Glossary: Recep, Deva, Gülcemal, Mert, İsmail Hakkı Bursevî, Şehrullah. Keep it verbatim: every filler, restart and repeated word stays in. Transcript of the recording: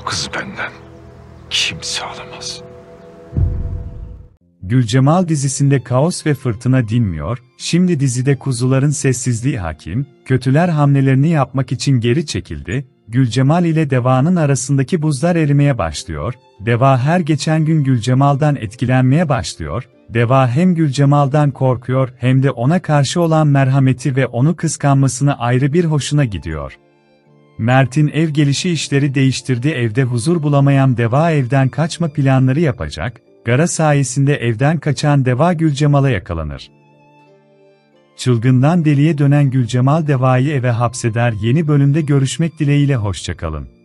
O kızı benden kimse alamaz. Gülcemal dizisinde kaos ve fırtına dinmiyor, şimdi dizide kuzuların sessizliği hakim, kötüler hamlelerini yapmak için geri çekildi, Gülcemal ile Deva'nın arasındaki buzlar erimeye başlıyor, Deva her geçen gün Gülcemal'dan etkilenmeye başlıyor, Deva hem Gülcemal'dan korkuyor hem de ona karşı olan merhameti ve onu kıskanmasını ayrı bir hoşuna gidiyor. Mert'in ev gelişi işleri değiştirdi, evde huzur bulamayan Deva evden kaçma planları yapacak, Gara sayesinde evden kaçan Deva Gülcemal'a yakalanır. Çılgından deliye dönen Gülcemal Deva'yı eve hapseder. Yeni bölümde görüşmek dileğiyle hoşça kalın.